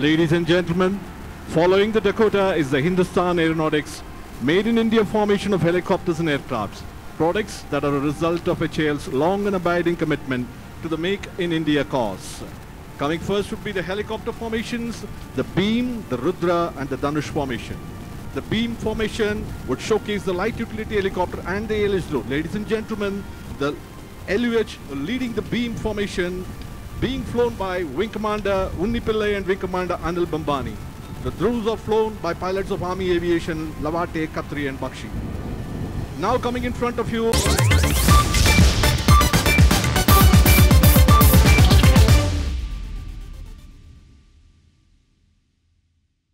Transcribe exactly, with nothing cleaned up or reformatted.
Ladies and gentlemen, following the Dakota is the Hindustan Aeronautics Made in India formation of helicopters and aircrafts, products that are a result of H A L's long and abiding commitment to the Make in India cause. Coming first would be the helicopter formations, the beam, the Rudra and the Danush formation. The beam formation would showcase the light utility helicopter and the L H D R O. Ladies and gentlemen, the L U H leading the beam formation, being flown by Wing Commander Unni Pillai and Wing Commander Anil Bambani. The drones are flown by pilots of Army Aviation, Lavate, Katri and Bakshi. Now coming in front of you...